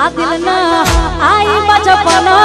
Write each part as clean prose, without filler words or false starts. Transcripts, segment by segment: आदिलना आई बचपना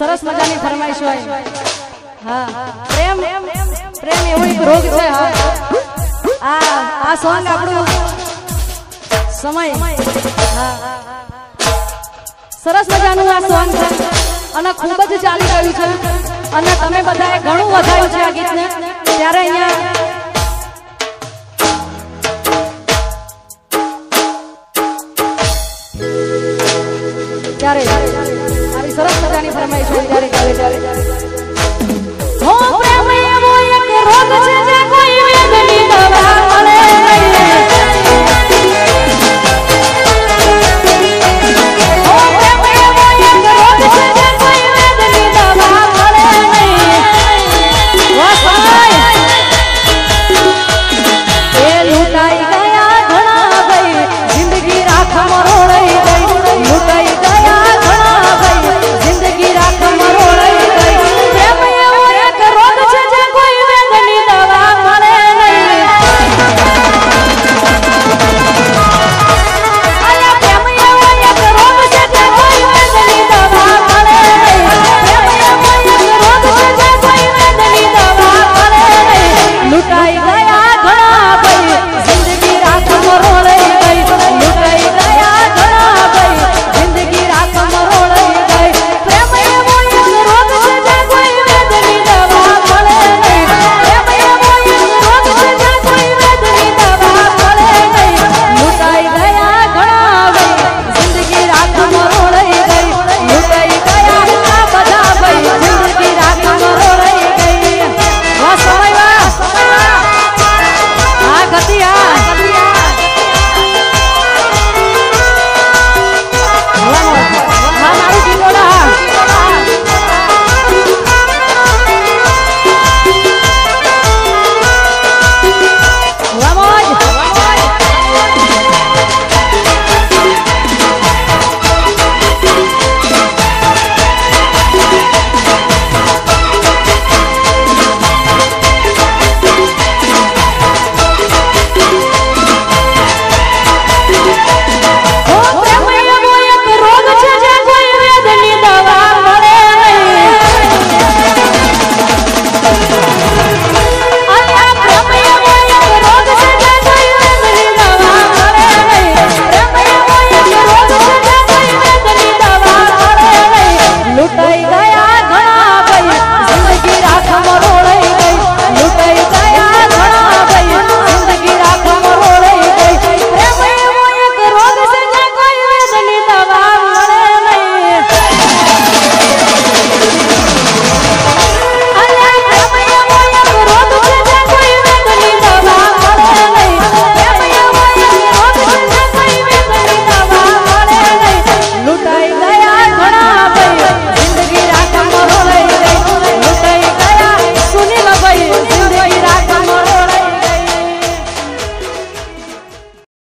सरस मजानी फरमाइश होय। પ્રેમ પ્રેમ એવો એક રોગ છે. આ સોંગ આપણો સમય સરસ મજાનું આ સોંગ છે અને ખૂબ જ ચાલી રહ્યું છે અને તમે બધાએ ઘણું વધાર્યું છે આ ગીતને. ત્યારે અહીંયા ત્યારે